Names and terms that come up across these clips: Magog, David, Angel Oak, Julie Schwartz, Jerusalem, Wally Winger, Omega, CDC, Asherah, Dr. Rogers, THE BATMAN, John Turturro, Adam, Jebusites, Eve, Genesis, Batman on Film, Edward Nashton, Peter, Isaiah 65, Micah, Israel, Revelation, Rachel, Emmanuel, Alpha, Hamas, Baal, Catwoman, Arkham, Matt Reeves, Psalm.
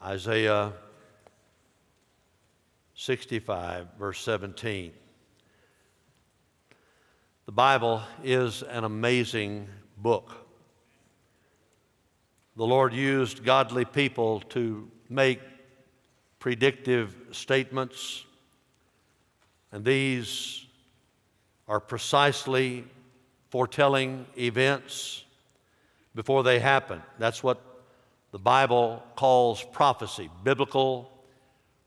Isaiah 65, verse 17. The Bible is an amazing book. The Lord used godly people to make predictive statements, and these are precisely foretelling events before they happen. That's what the Bible calls prophecy, biblical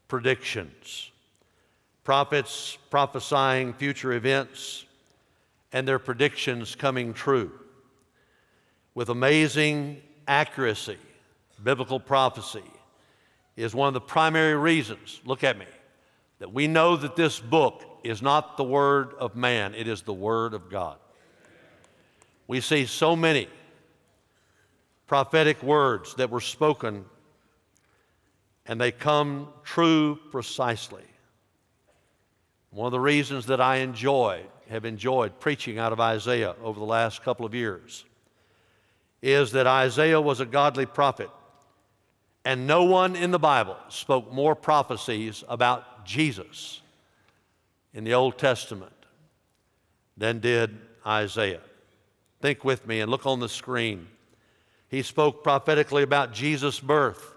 predictions. Prophets prophesying future events and their predictions coming true. With amazing accuracy, biblical prophecy is one of the primary reasons, look at me, that we know that this book is not the word of man, it is the word of God. We see so many prophetic words that were spoken, and they come true precisely. One of the reasons that I have enjoyed preaching out of Isaiah over the last couple of years is that Isaiah was a godly prophet, and no one in the Bible spoke more prophecies about Jesus in the Old Testament than did Isaiah. Think with me and look on the screen. He spoke prophetically about Jesus' birth.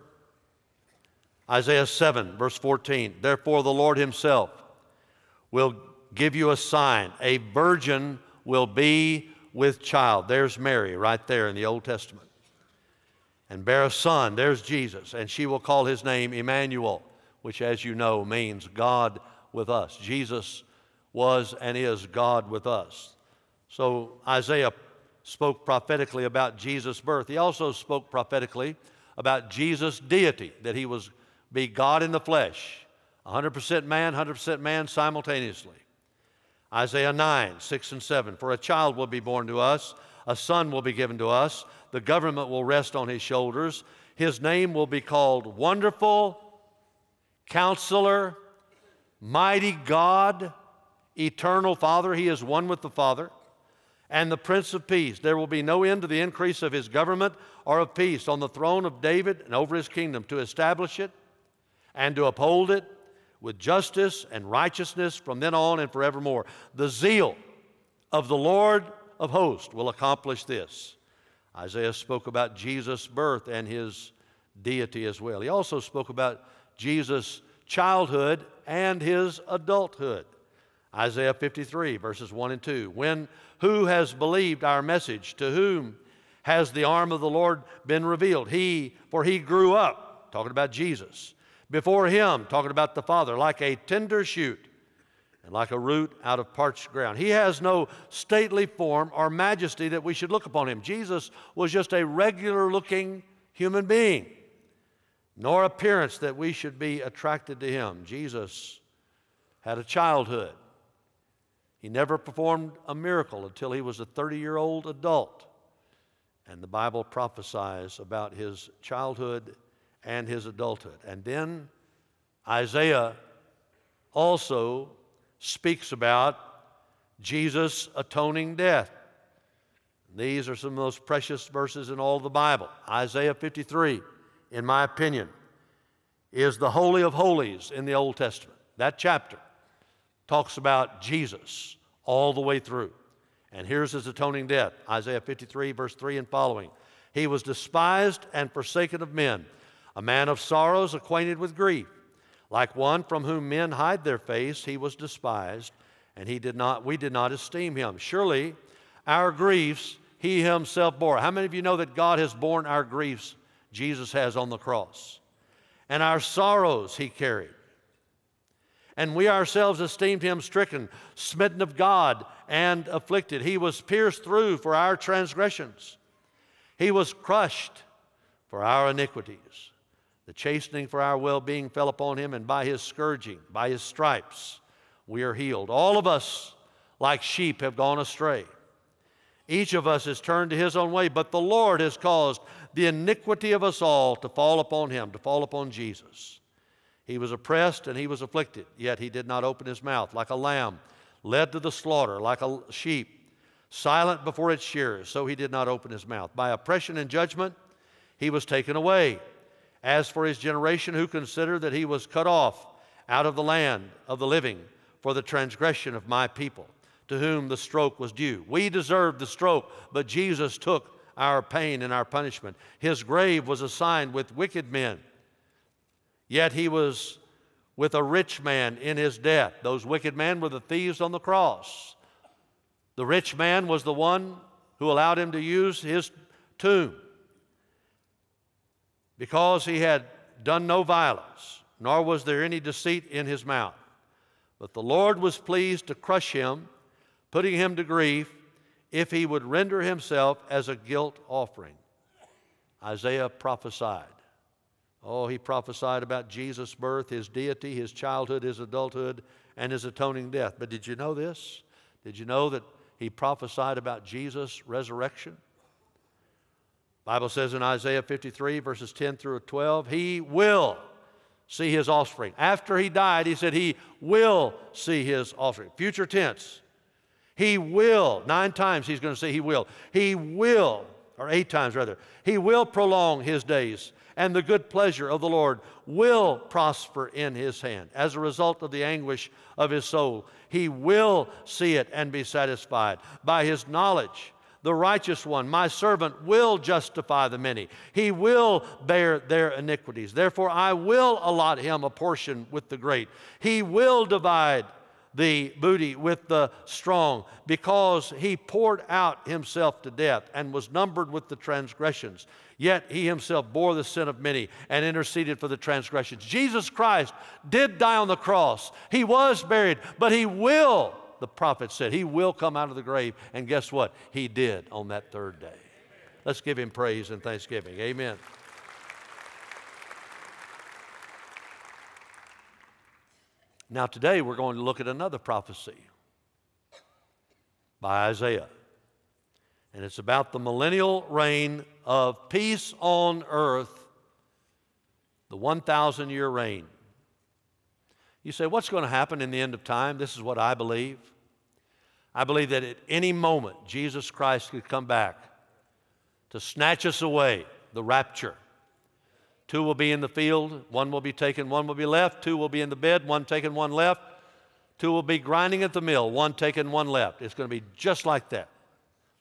Isaiah 7, verse 14, therefore the Lord himself will give you a sign. A virgin will be with child. There's Mary right there in the Old Testament. And bear a son, there's Jesus, and she will call his name Emmanuel, which as you know means God with us. Jesus was and is God with us. So Isaiah spoke prophetically about Jesus' birth. He also spoke prophetically about Jesus' deity, that he was be God in the flesh, 100% man simultaneously. Isaiah 9, 6 and 7, for a child will be born to us, a son will be given to us, the government will rest on his shoulders, his name will be called Wonderful, Counselor, Mighty God, Eternal Father, he is one with the Father, and the Prince of Peace. There will be no end to the increase of his government or of peace on the throne of David and over his kingdom, to establish it and to uphold it with justice and righteousness from then on and forevermore. The zeal of the Lord of hosts will accomplish this. Isaiah spoke about Jesus' birth and his deity as well. He also spoke about Jesus' childhood and his adulthood. Isaiah 53, verses 1 and 2. Who has believed our message? To whom has the arm of the Lord been revealed? For he grew up, talking about Jesus, before him, talking about the Father, like a tender shoot and like a root out of parched ground. He has no stately form or majesty that we should look upon him. Jesus was just a regular-looking human being, nor appearance that we should be attracted to him. Jesus had a childhood. He never performed a miracle until he was a 30-year-old adult. And the Bible prophesies about his childhood and his adulthood. And then Isaiah also speaks about Jesus' atoning death. These are some of the most precious verses in all of the Bible. Isaiah 53, in my opinion, is the Holy of Holies in the Old Testament. That chapter talks about Jesus all the way through. And here's his atoning death, Isaiah 53, verse 3 and following. He was despised and forsaken of men, a man of sorrows, acquainted with grief. Like one from whom men hide their face, he was despised, and we did not esteem him. Surely our griefs he himself bore. How many of you know that God has borne our griefs? Jesus has on the cross. And our sorrows he carried. And we ourselves esteemed him stricken, smitten of God, and afflicted. He was pierced through for our transgressions. He was crushed for our iniquities. The chastening for our well-being fell upon him, and by his scourging, by his stripes, we are healed. All of us, like sheep, have gone astray. Each of us has turned to his own way, but the Lord has caused the iniquity of us all to fall upon him, to fall upon Jesus. He was oppressed and he was afflicted, yet he did not open his mouth. Like a lamb led to the slaughter, like a sheep, silent before its shearers, so he did not open his mouth. By oppression and judgment he was taken away, As for his generation, who consider that he was cut off out of the land of the living for the transgression of my people, to whom the stroke was due. We deserved the stroke, but Jesus took our pain and our punishment. His grave was assigned with wicked men, yet he was with a rich man in his death. Those wicked men were the thieves on the cross. The rich man was the one who allowed him to use his tomb, because he had done no violence, nor was there any deceit in his mouth. But the Lord was pleased to crush him, putting him to grief, if he would render himself as a guilt offering. Isaiah prophesied. Oh, he prophesied about Jesus' birth, his deity, his childhood, his adulthood, and his atoning death. But did you know this? Did you know that he prophesied about Jesus' resurrection? The Bible says in Isaiah 53, verses 10 through 12, he will see his offspring. After he died, he said he will see his offspring. Future tense. He will. 9 times he's going to say he will. He will, or 8 times rather. He will prolong his days, and the good pleasure of the Lord will prosper in his hand. As a result of the anguish of his soul, he will see it and be satisfied. By his knowledge, the righteous one, my servant, will justify the many. He will bear their iniquities. Therefore, I will allot him a portion with the great. He will divide the booty with the strong, because he poured out himself to death and was numbered with the transgressions. Yet he himself bore the sin of many and interceded for the transgressions. Jesus Christ did die on the cross. He was buried, but he will, the prophet said, he will come out of the grave. And guess what? He did on that 3rd day. Let's give him praise and thanksgiving. Amen. Now today we're going to look at another prophecy by Isaiah. And it's about the millennial reign of peace on earth, the 1,000-year reign. You say, what's going to happen in the end of time? This is what I believe. I believe that at any moment Jesus Christ could come back to snatch us away, the rapture. 2 will be in the field, 1 will be taken, 1 will be left. 2 will be in the bed, 1 taken, 1 left. 2 will be grinding at the mill, 1 taken, 1 left. It's going to be just like that,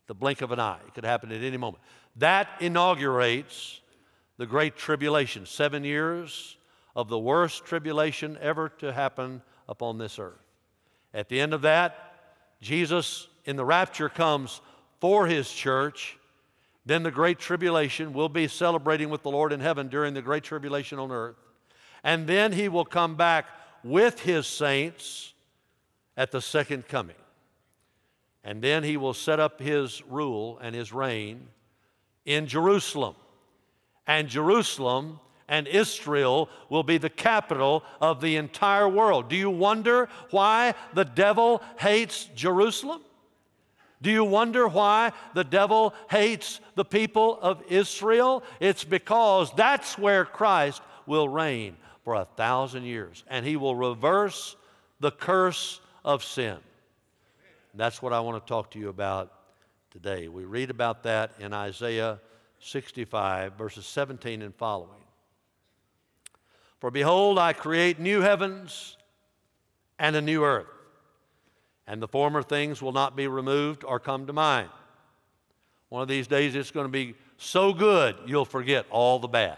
the blink of an eye. It could happen at any moment. That inaugurates the Great Tribulation, 7 years of the worst tribulation ever to happen upon this earth. At the end of that, Jesus in the rapture comes for his church. Then the Great Tribulation will be celebrating with the Lord in heaven during the Great Tribulation on earth. And then he will come back with his saints at the second coming. And then he will set up his rule and his reign in Jerusalem. And Jerusalem and Israel will be the capital of the entire world. Do you wonder why the devil hates Jerusalem? Do you wonder why the devil hates the people of Israel? It's because that's where Christ will reign for 1,000 years, and he will reverse the curse of sin. And that's what I want to talk to you about today. We read about that in Isaiah 65, verses 17 and following. For behold, I create new heavens and a new earth, and the former things will not be removed or come to mind. One of these days it's going to be so good you'll forget all the bad.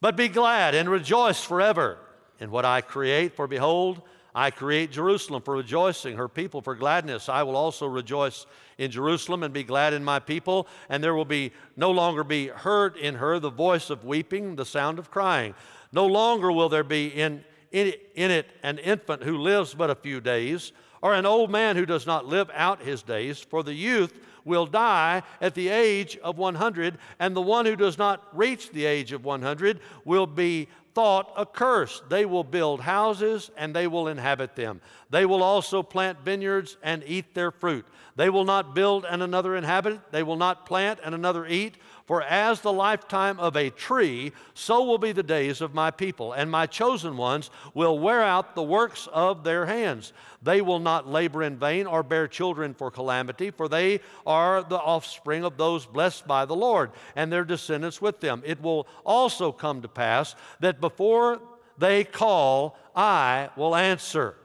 But be glad and rejoice forever in what I create, for behold, I create Jerusalem for rejoicing, her people for gladness. I will also rejoice in Jerusalem and be glad in my people, and there will be no longer be heard in her the voice of weeping, the sound of crying. No longer will there be in it an infant who lives but a few days, or an old man who does not live out his days, for the youth will die at the age of 100, and the one who does not reach the age of 100 will be thought accursed. They will build houses and they will inhabit them. They will also plant vineyards and eat their fruit. They will not build and another inhabit. They will not plant and another eat. For as the lifetime of a tree, so will be the days of my people, and my chosen ones will wear out the works of their hands. They will not labor in vain or bear children for calamity, for they are the offspring of those blessed by the Lord, and their descendants with them. It will also come to pass that before they call, I will answer.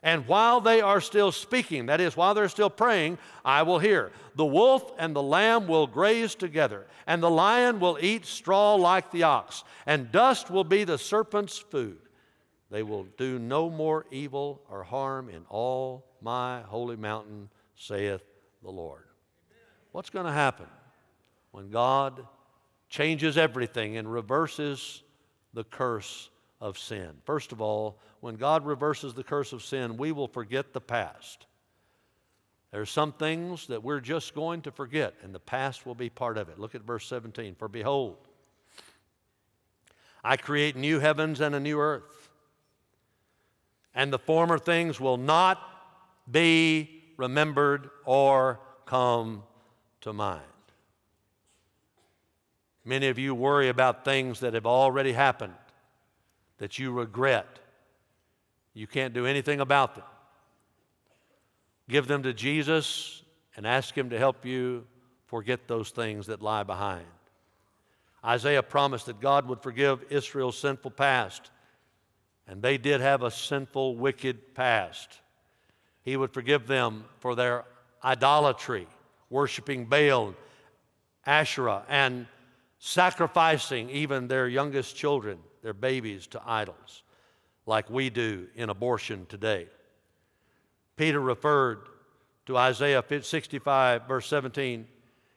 And while they are still speaking, that is, while they're still praying, I will hear. The wolf and the lamb will graze together, and the lion will eat straw like the ox, and dust will be the serpent's food. They will do no more evil or harm in all my holy mountain, saith the Lord. What's going to happen when God changes everything and reverses the curse of sin? First of all, when God reverses the curse of sin, we will forget the past. There are some things that we're just going to forget, and the past will be part of it. Look at verse 17. For behold, I create new heavens and a new earth, and the former things will not be remembered or come to mind. Many of you worry about things that have already happened, that you regret. You can't do anything about them. Give them to Jesus and ask Him to help you forget those things that lie behind. Isaiah promised that God would forgive Israel's sinful past, and they did have a sinful, wicked past. He would forgive them for their idolatry, worshiping Baal, Asherah, and sacrificing even their youngest children, their babies, to idols, like we do in abortion today. Peter referred to Isaiah 65, verse 17,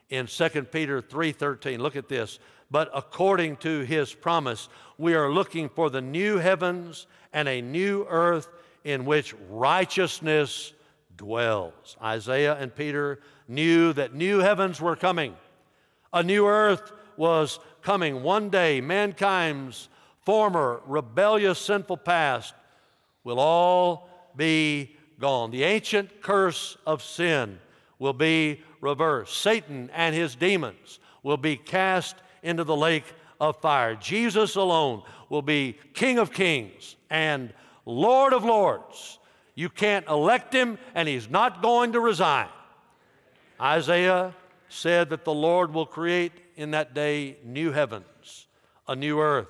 in 2 Peter 3:13. Look at this. But according to His promise, we are looking for the new heavens and a new earth in which righteousness dwells. Isaiah and Peter knew that new heavens were coming. A new earth was coming. One day, mankind's former rebellious, sinful past will all be gone. The ancient curse of sin will be reversed. Satan and his demons will be cast into the lake of fire. Jesus alone will be King of Kings and Lord of Lords. You can't elect Him, and He's not going to resign. Isaiah said that the Lord will create in that day new heavens, a new earth.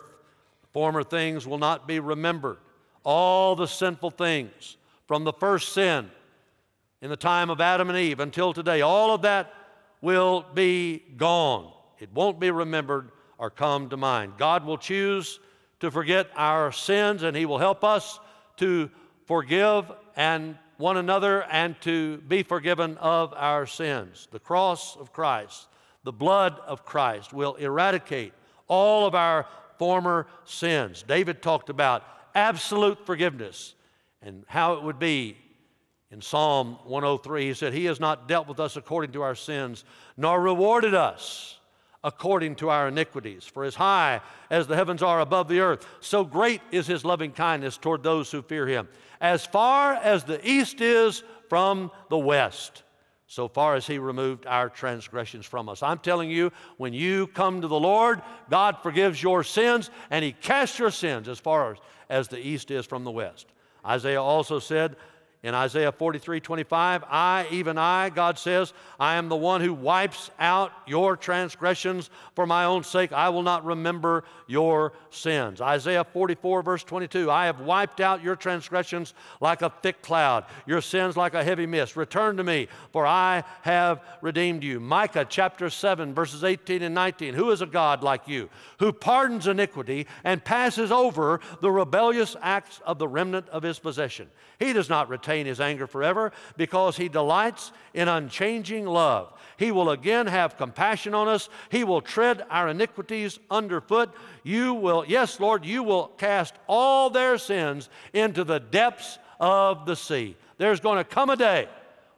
Former things will not be remembered. All the sinful things from the first sin in the time of Adam and Eve until today, all of that will be gone. It won't be remembered or come to mind. God will choose to forget our sins, and He will help us to forgive and one another and to be forgiven of our sins. The cross of Christ, the blood of Christ will eradicate all of our former sins. David talked about absolute forgiveness and how it would be in Psalm 103. He said, He has not dealt with us according to our sins, nor rewarded us according to our iniquities. For as high as the heavens are above the earth, so great is His loving kindness toward those who fear Him. As far as the east is from the west, so far as He removed our transgressions from us. I'm telling you, when you come to the Lord, God forgives your sins, and He casts your sins as far as the east is from the west. Isaiah also said in Isaiah 43:25, I, even I, God says, I am the one who wipes out your transgressions for my own sake. I will not remember your sins. Isaiah 44, verse 22, I have wiped out your transgressions like a thick cloud, your sins like a heavy mist. Return to me, for I have redeemed you. Micah chapter 7, verses 18 and 19, who is a God like you, who pardons iniquity and passes over the rebellious acts of the remnant of His possession? He does not retain His anger forever, because He delights in unchanging love. He will again have compassion on us. He will tread our iniquities underfoot. You will, yes, Lord, you will cast all their sins into the depths of the sea. There's going to come a day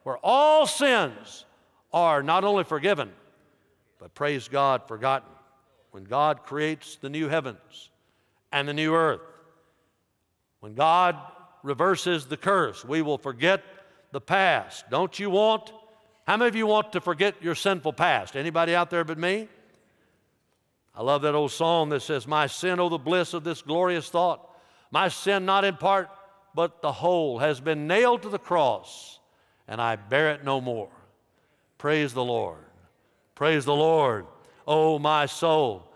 where all sins are not only forgiven, but praise God, forgotten. When God creates the new heavens and the new earth, when God reverses the curse, we will forget the past. Don't you want, how many of you want to forget your sinful past? Anybody out there but me? I love that old song that says, "My sin, oh, the bliss of this glorious thought. My sin, not in part, but the whole, has been nailed to the cross, and I bear it no more." Praise the Lord. Praise the Lord. Oh, my soul.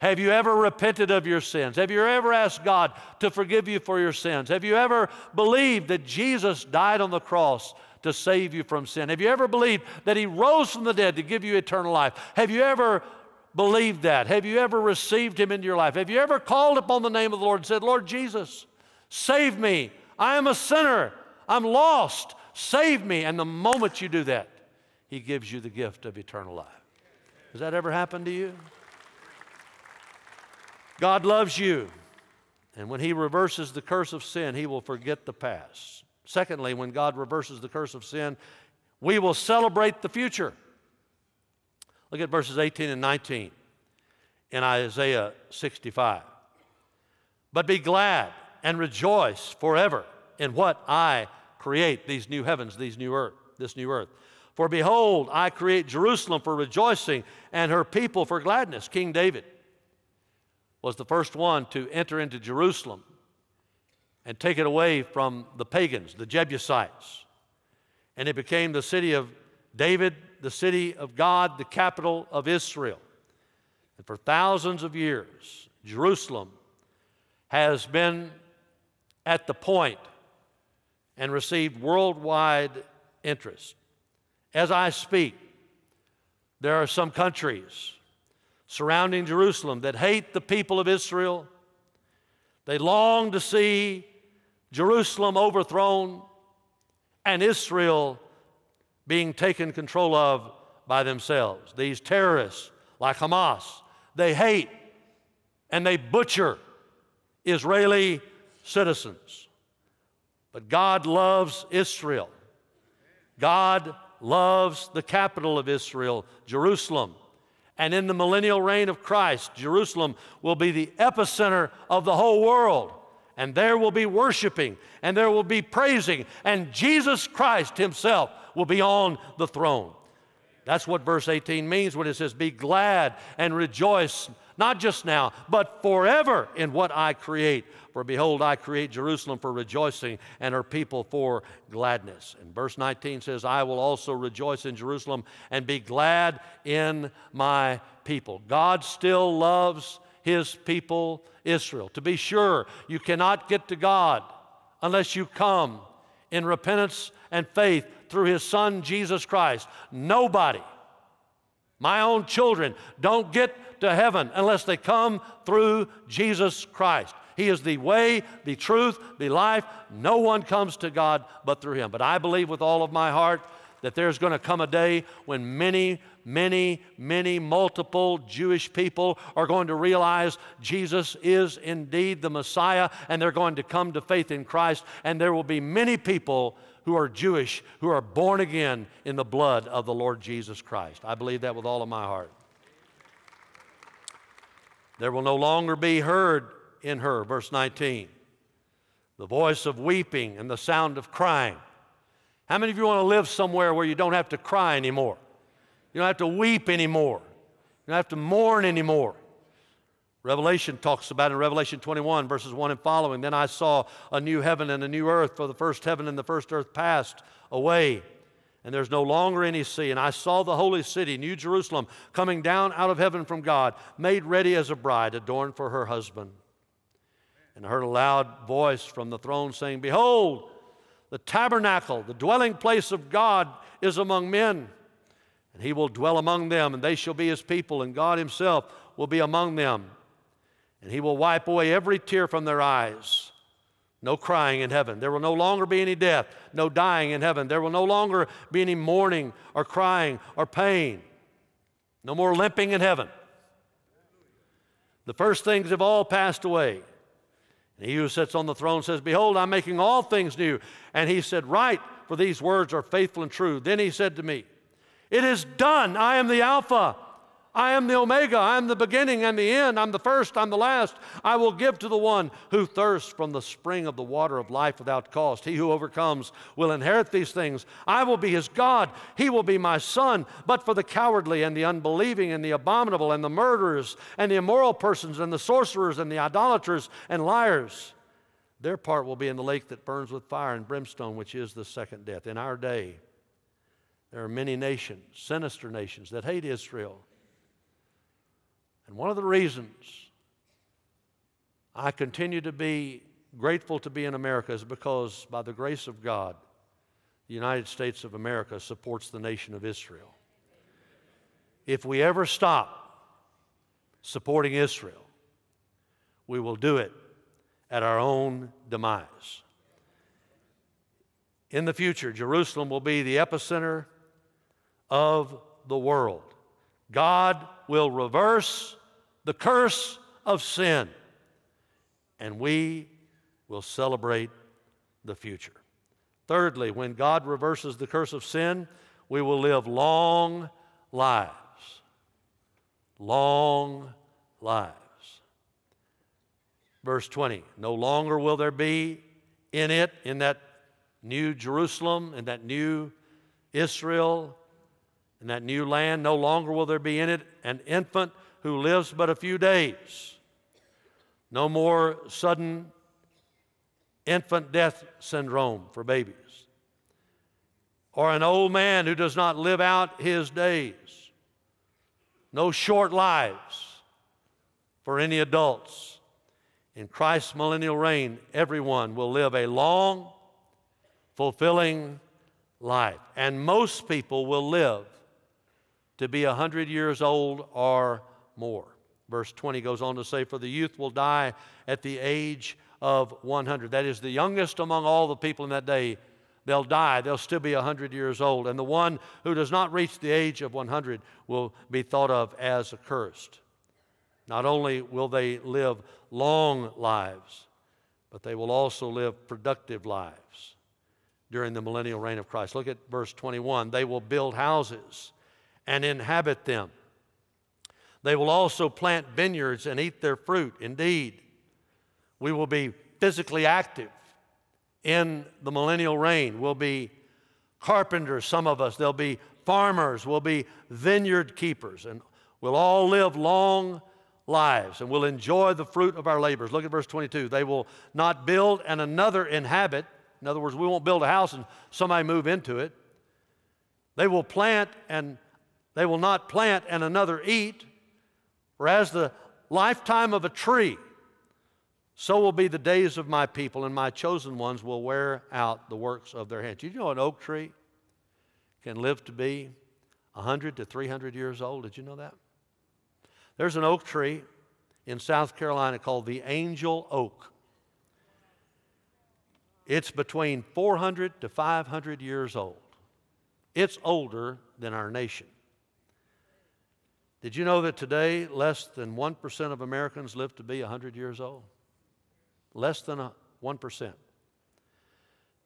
Have you ever repented of your sins? Have you ever asked God to forgive you for your sins? Have you ever believed that Jesus died on the cross to save you from sin? Have you ever believed that He rose from the dead to give you eternal life? Have you ever believed that? Have you ever received Him into your life? Have you ever called upon the name of the Lord and said, "Lord Jesus, save me. I am a sinner. I'm lost. Save me." And the moment you do that, He gives you the gift of eternal life. Has that ever happened to you? God loves you, and when He reverses the curse of sin, He will forget the past. Secondly, when God reverses the curse of sin, we will celebrate the future. Look at verses 18 and 19 in Isaiah 65. "But be glad and rejoice forever in what I create, these new heavens, these new earth, this new earth. For behold, I create Jerusalem for rejoicing and her people for gladness." King David was the first one to enter into Jerusalem and take it away from the pagans, the Jebusites. And it became the city of David, the city of God, the capital of Israel. And for thousands of years, Jerusalem has been at the point and received worldwide interest. As I speak, there are some countries surrounding Jerusalem that hate the people of Israel. They long to see Jerusalem overthrown and Israel being taken control of by themselves. These terrorists like Hamas, they hate and they butcher Israeli citizens. But God loves Israel. God loves the capital of Israel, Jerusalem. And in the millennial reign of Christ, Jerusalem will be the epicenter of the whole world. And there will be worshiping, and there will be praising, and Jesus Christ Himself will be on the throne. That's what verse 18 means when it says, "Be glad and rejoice, not just now, but forever in what I create. For behold, I create Jerusalem for rejoicing and her people for gladness." And verse 19 says, "I will also rejoice in Jerusalem and be glad in my people." God still loves His people, Israel. To be sure, you cannot get to God unless you come in repentance and faith through His Son, Jesus Christ. Nobody, my own children, don't get to heaven unless they come through Jesus Christ. He is the way, the truth, the life. No one comes to God but through Him. But I believe with all of my heart that there's going to come a day when many multiple Jewish people are going to realize Jesus is indeed the Messiah, and they're going to come to faith in Christ, and there will be many people who are Jewish, who are born again in the blood of the Lord Jesus Christ. I believe that with all of my heart. There will no longer be heard in her, verse 19, the voice of weeping and the sound of crying. How many of you want to live somewhere where you don't have to cry anymore? You don't have to weep anymore. You don't have to mourn anymore. Revelation talks about in Revelation 21, verses 1 and following, "Then I saw a new heaven and a new earth, for the first heaven and the first earth passed away, and there's no longer any sea. And I saw the holy city, New Jerusalem, coming down out of heaven from God, made ready as a bride, adorned for her husband. And I heard a loud voice from the throne saying, 'Behold, the tabernacle, the dwelling place of God, is among men, and He will dwell among them, and they shall be His people, and God Himself will be among them. And He will wipe away every tear from their eyes.' No crying in heaven. There will no longer be any death, no dying in heaven. There will no longer be any mourning or crying or pain. No more limping in heaven. The first things have all passed away. And He who sits on the throne says, 'Behold, I'm making all things new.' And He said, 'Write, for these words are faithful and true.' Then He said to me, 'It is done. I am the Alpha. I am the Omega. I am the beginning and the end. I'm the first. I'm the last. I will give to the one who thirsts from the spring of the water of life without cost. He who overcomes will inherit these things. I will be his God. He will be my son. But for the cowardly and the unbelieving and the abominable and the murderers and the immoral persons and the sorcerers and the idolaters and liars, their part will be in the lake that burns with fire and brimstone, which is the second death. In our day, there are many nations, sinister nations, that hate Israel. And one of the reasons I continue to be grateful to be in America is because, by the grace of God, the United States of America supports the nation of Israel. If we ever stop supporting Israel, we will do it at our own demise. In the future, Jerusalem will be the epicenter of the world. God will reverse the curse of sin, and we will celebrate the future. Thirdly, when God reverses the curse of sin, we will live long lives. Long lives. Verse 20, no longer will there be in it, in that new Jerusalem, in that new Israel, in that new land, no longer will there be in it an infant who lives but a few days. No more sudden infant death syndrome for babies, or an old man who does not live out his days. No short lives for any adults. In Christ's millennial reign, everyone will live a long, fulfilling life. And most people will live to be 100 years old or more. Verse 20 goes on to say, for the youth will die at the age of 100. That is, the youngest among all the people in that day, they'll die. They'll still be 100 years old. And the one who does not reach the age of 100 will be thought of as accursed. Not only will they live long lives, but they will also live productive lives during the millennial reign of Christ. Look at verse 21. They will build houses and inhabit them. They will also plant vineyards and eat their fruit. Indeed, we will be physically active in the millennial reign. We'll be carpenters, some of us. They'll be farmers. We'll be vineyard keepers. And we'll all live long lives and will enjoy the fruit of our labors. Look at verse 22. They will not build and another inhabit. In other words, we won't build a house and somebody move into it. They will plant and they will not plant and another eat. For as the lifetime of a tree, so will be the days of my people, and my chosen ones will wear out the works of their hands. You know an oak tree can live to be 100 to 300 years old. Did you know that? There's an oak tree in South Carolina called the Angel Oak. It's between 400 to 500 years old. It's older than our nation. Did you know that today less than 1% of Americans live to be 100 years old? Less than 1%.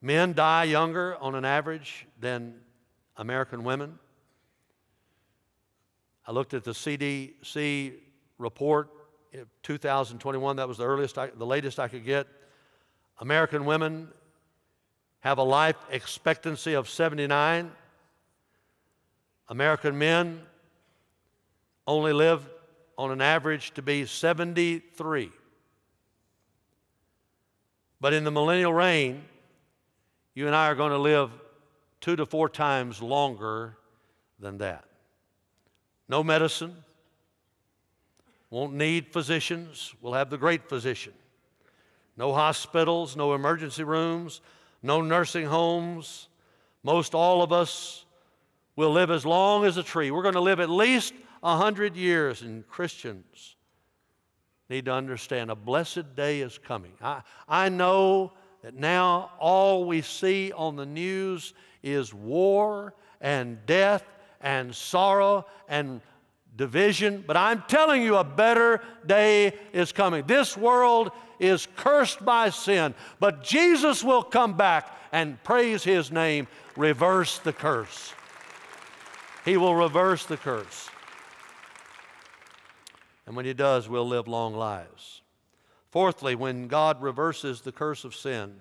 Men die younger on an average than American women. I looked at the CDC report in 2021. That was the latest I could get. American women have a life expectancy of 79. American men only live on an average to be 73. But in the millennial reign, you and I are going to live 2 to 4 times longer than that. No medicine, won't need physicians, we'll have the great physician. No hospitals, no emergency rooms, no nursing homes. Most all of us will live as long as a tree. We're going to live at least 100 years, and Christians need to understand a blessed day is coming. I know that now all we see on the news is war and death and sorrow and division, but I'm telling you, a better day is coming. This world is cursed by sin, but Jesus will come back and, praise his name, reverse the curse. He will reverse the curse. And when he does, we'll live long lives. Fourthly, when God reverses the curse of sin,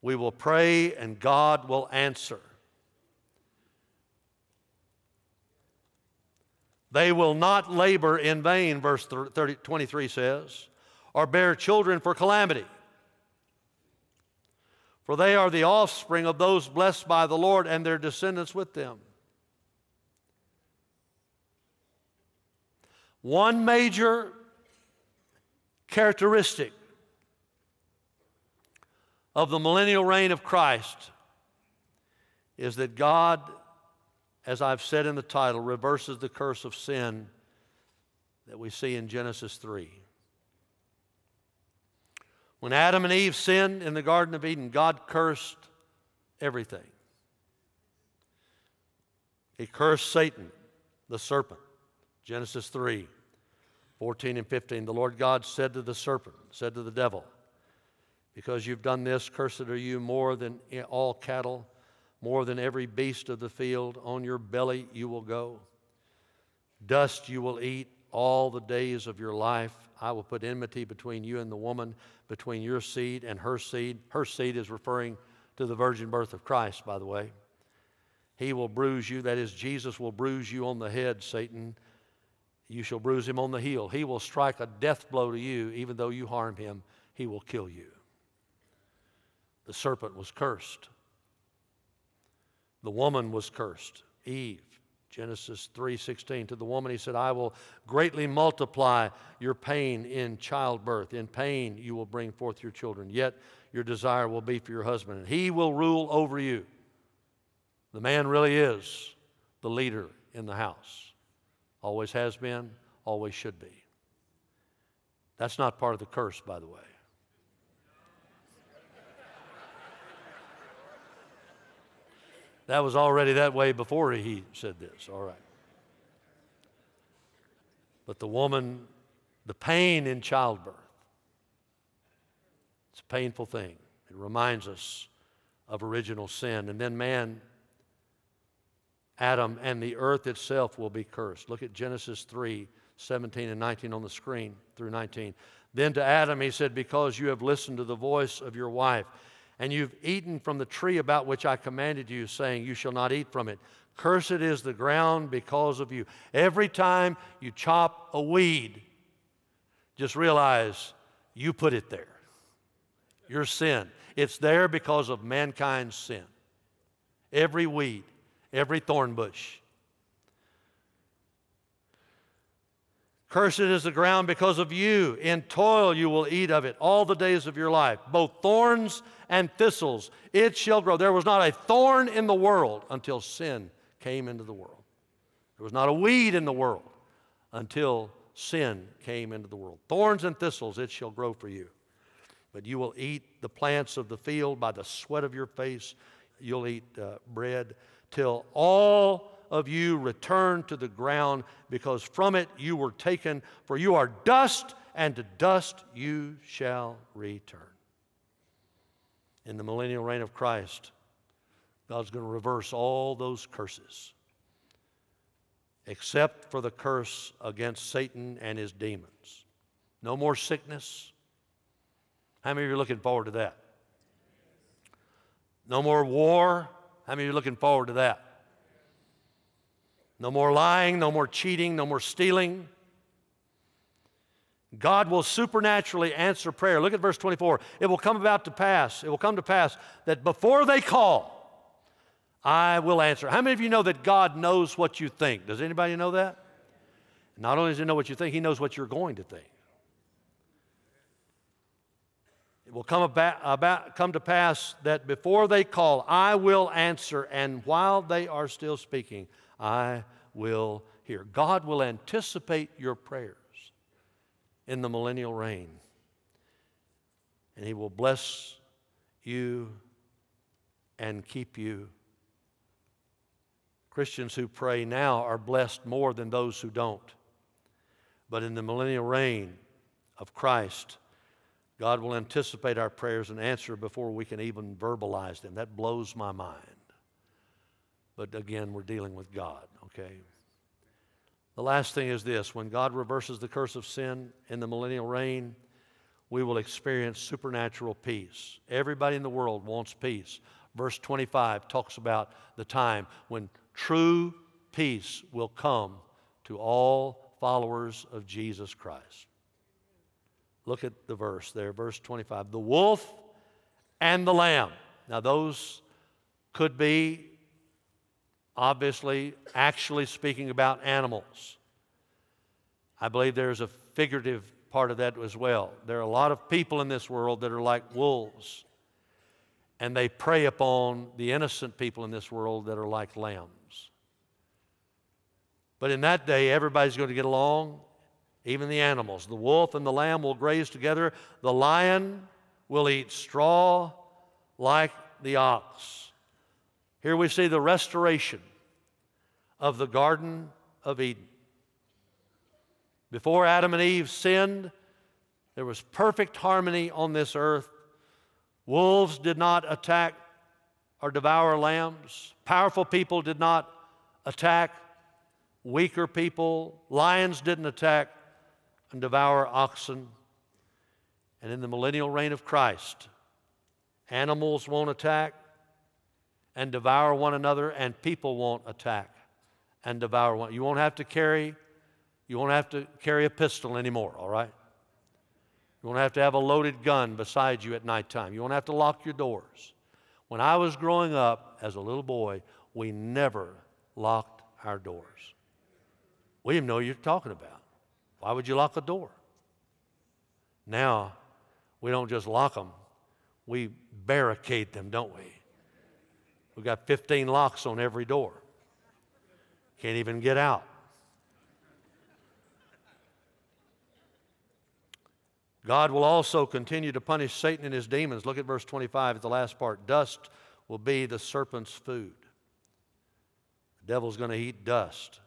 we will pray and God will answer. They will not labor in vain, verse 23 says, or bear children for calamity. For they are the offspring of those blessed by the Lord and their descendants with them. One major characteristic of the millennial reign of Christ is that God, as I've said in the title, reverses the curse of sin that we see in Genesis 3. When Adam and Eve sinned in the Garden of Eden, God cursed everything. He cursed Satan, the serpent. Genesis 3, 14 and 15. The Lord God said to the serpent, said to the devil, because you've done this, cursed are you more than all cattle, more than every beast of the field. On your belly you will go. Dust you will eat all the days of your life. I will put enmity between you and the woman, between your seed and her seed. Her seed is referring to the virgin birth of Christ, by the way. He will bruise you, that is, Jesus will bruise you on the head, Satan. You shall bruise him on the heel. He will strike a death blow to you. Even though you harm him, he will kill you. The serpent was cursed. The woman was cursed, Eve. Genesis 3:16. To the woman he said, I will greatly multiply your pain in childbirth. In pain you will bring forth your children, yet your desire will be for your husband, and he will rule over you. The man really is the leader in the house. Always has been, always should be. That's not part of the curse, by the way. That was already that way before he said this, all right. But the woman, the pain in childbirth, it's a painful thing. It reminds us of original sin. And then man, Adam, and the earth itself will be cursed. Look at Genesis 3, 17 and 19 on the screen through 19. Then to Adam he said, because you have listened to the voice of your wife, and you've eaten from the tree about which I commanded you, saying, you shall not eat from it. Cursed is the ground because of you. Every time you chop a weed, just realize you put it there. Your sin. It's there because of mankind's sin. Every weed. Every thorn bush. Cursed is the ground because of you. In toil you will eat of it all the days of your life, both thorns and thistles. It shall grow. There was not a thorn in the world until sin came into the world. There was not a weed in the world until sin came into the world. Thorns and thistles it shall grow for you. But you will eat the plants of the field by the sweat of your face. You'll eat bread till all of you return to the ground, because from it you were taken, for you are dust, and to dust you shall return. In the millennial reign of Christ, God's going to reverse all those curses, except for the curse against Satan and his demons. No more sickness. How many of you are looking forward to that? No more war. How many of you are looking forward to that? No more lying, no more cheating, no more stealing. God will supernaturally answer prayer. Look at verse 24. It will come about to pass, it will come to pass that before they call, I will answer. How many of you know that God knows what you think? Does anybody know that? Not only does he know what you think, he knows what you're going to think. Will come to pass that before they call, I will answer, and while they are still speaking, I will hear. God will anticipate your prayers in the millennial reign, and he will bless you and keep you. Christians who pray now are blessed more than those who don't. But in the millennial reign of Christ, God will anticipate our prayers and answer before we can even verbalize them. That blows my mind. But again, we're dealing with God, okay? The last thing is this: when God reverses the curse of sin in the millennial reign, we will experience supernatural peace. Everybody in the world wants peace. Verse 25 talks about the time when true peace will come to all followers of Jesus Christ. Look at the verse there, verse 25. The wolf and the lamb. Now those could be obviously actually speaking about animals. I believe there's a figurative part of that as well. There are a lot of people in this world that are like wolves, and they prey upon the innocent people in this world that are like lambs. But in that day, everybody's going to get along, even the animals. The wolf and the lamb will graze together. The lion will eat straw like the ox. Here we see the restoration of the Garden of Eden. Before Adam and Eve sinned, there was perfect harmony on this earth. Wolves did not attack or devour lambs. Powerful people did not attack weaker people. Lions didn't attack and devour oxen. And in the millennial reign of Christ, animals won't attack and devour one another, and people won't attack and devour one. You won't have to carry a pistol anymore, all right? You won't have to have a loaded gun beside you at nighttime. You won't have to lock your doors. When I was growing up as a little boy, we never locked our doors. We didn't know what you're talking about. Why would you lock a door? Now, we don't just lock them. We barricade them, don't we? We've got 15 locks on every door. Can't even get out. God will also continue to punish Satan and his demons. Look at verse 25 at the last part. Dust will be the serpent's food. The devil's going to eat dust.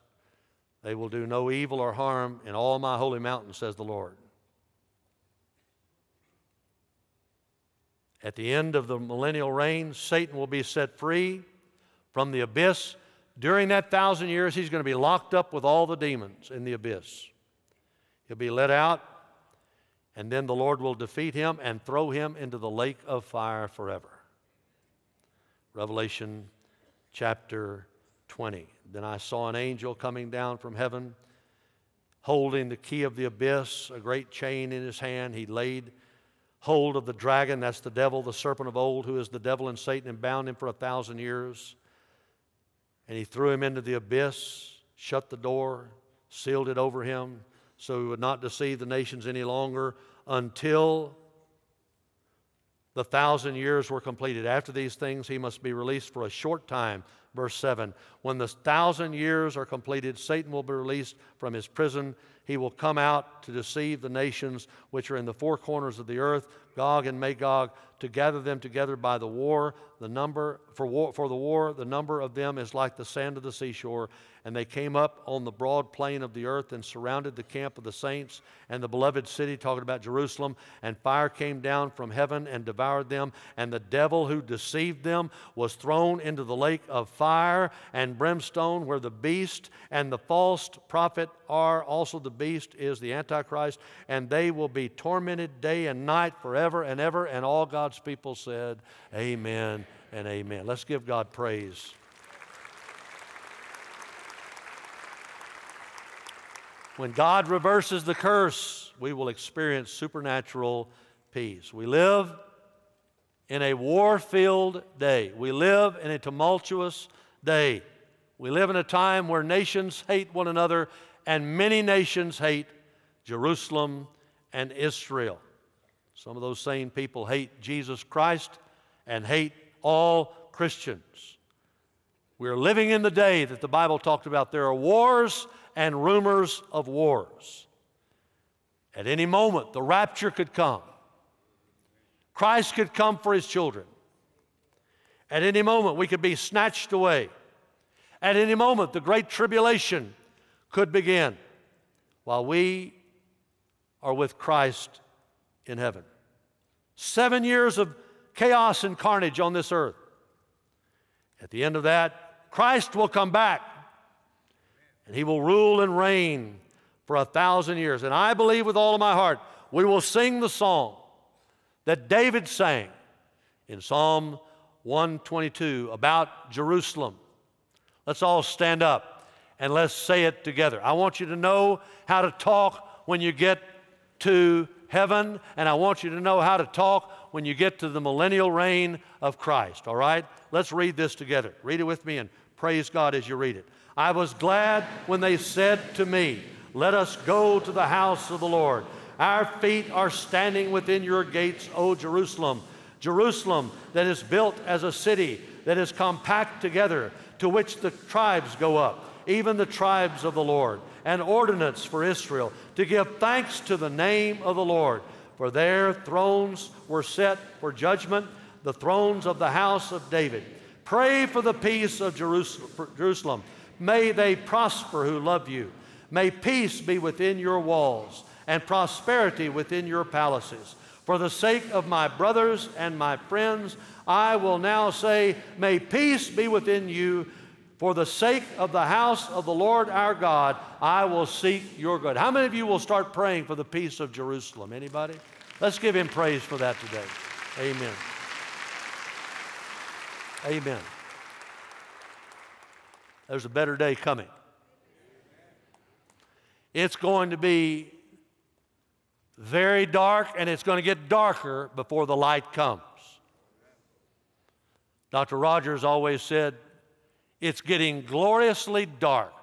They will do no evil or harm in all my holy mountain, says the Lord. At the end of the millennial reign, Satan will be set free from the abyss. During that 1,000 years, he's going to be locked up with all the demons in the abyss. He'll be let out, and then the Lord will defeat him and throw him into the lake of fire forever. Revelation chapter 20. Then I saw an angel coming down from heaven, holding the key of the abyss, a great chain in his hand. He laid hold of the dragon, that's the devil, the serpent of old, who is the devil and Satan, and bound him for 1,000 years. And he threw him into the abyss, shut the door, sealed it over him, so he would not deceive the nations any longer until the 1,000 years were completed. After these things, he must be released for a short time. Verse 7, when the 1,000 years are completed, Satan will be released from his prison. He will come out to deceive the nations which are in the four corners of the earth, Gog and Magog, to gather them together by the war. The number of them is like the sand of the seashore. And they came up on the broad plain of the earth and surrounded the camp of the saints and the beloved city, talking about Jerusalem. And fire came down from heaven and devoured them. And the devil who deceived them was thrown into the lake of fire and brimstone, where the beast and the false prophet are. Also the beast is the Antichrist. And they will be tormented day and night forever and ever. And all God's people said, amen and amen. Let's give God praise. When God reverses the curse, we will experience supernatural peace. We live in a war-filled day. We live in a tumultuous day. We live in a time where nations hate one another, and many nations hate Jerusalem and Israel. Some of those same people hate Jesus Christ and hate all Christians. We're living in the day that the Bible talked about. There are wars and rumors of wars. At any moment, the rapture could come. Christ could come for his children. At any moment, we could be snatched away. At any moment, the great tribulation could begin while we are with Christ in heaven. 7 years of chaos and carnage on this earth. At the end of that, Christ will come back. and he will rule and reign for 1,000 years. And I believe with all of my heart we will sing the song that David sang in Psalm 122 about Jerusalem. Let's all stand up and let's say it together. I want you to know how to talk when you get to heaven, and I want you to know how to talk when you get to the millennial reign of Christ, all right? Let's read this together. Read it with me and praise God as you read it. I was glad when they said to me, "Let us go to the house of the Lord. Our feet are standing within your gates, O Jerusalem. Jerusalem that is built as a city that is compact together, to which the tribes go up, even the tribes of the Lord, an ordinance for Israel, to give thanks to the name of the Lord. For their thrones were set for judgment, the thrones of the house of David. Pray for the peace of Jerusalem. May they prosper who love you. May peace be within your walls and prosperity within your palaces. For the sake of my brothers and my friends, I will now say, may peace be within you. For the sake of the house of the Lord our God, I will seek your good." How many of you will start praying for the peace of Jerusalem? Anybody? Let's give him praise for that today. Amen. Amen. There's a better day coming. It's going to be very dark, and it's going to get darker before the light comes. Dr. Rogers always said, it's getting gloriously dark.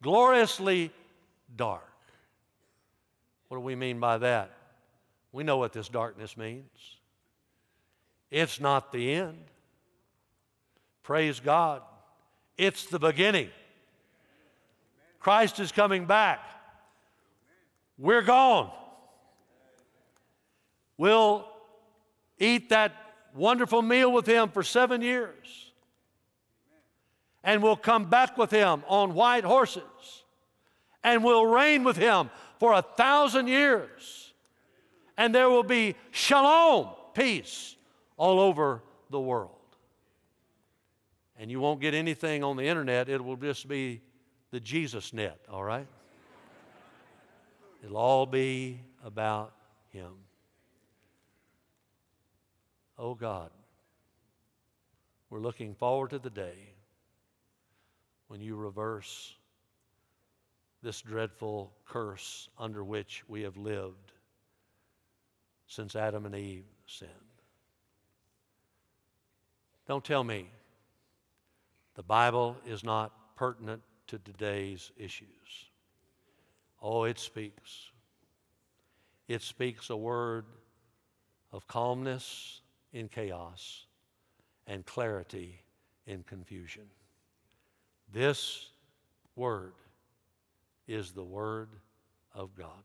Gloriously dark. What do we mean by that? We know what this darkness means. It's not the end. Praise God. It's the beginning. Christ is coming back. We're gone. We'll eat that wonderful meal with him for 7 years. And we'll come back with him on white horses. And we'll reign with him for 1,000 years. And there will be shalom, peace, all over the world. And you won't get anything on the internet. It will just be the Jesus net, all right? It'll all be about him. Oh God, we're looking forward to the day when you reverse this dreadful curse under which we have lived since Adam and Eve sinned. Don't tell me the Bible is not pertinent to today's issues. Oh, it speaks. It speaks a word of calmness in chaos and clarity in confusion. This word is the word of God.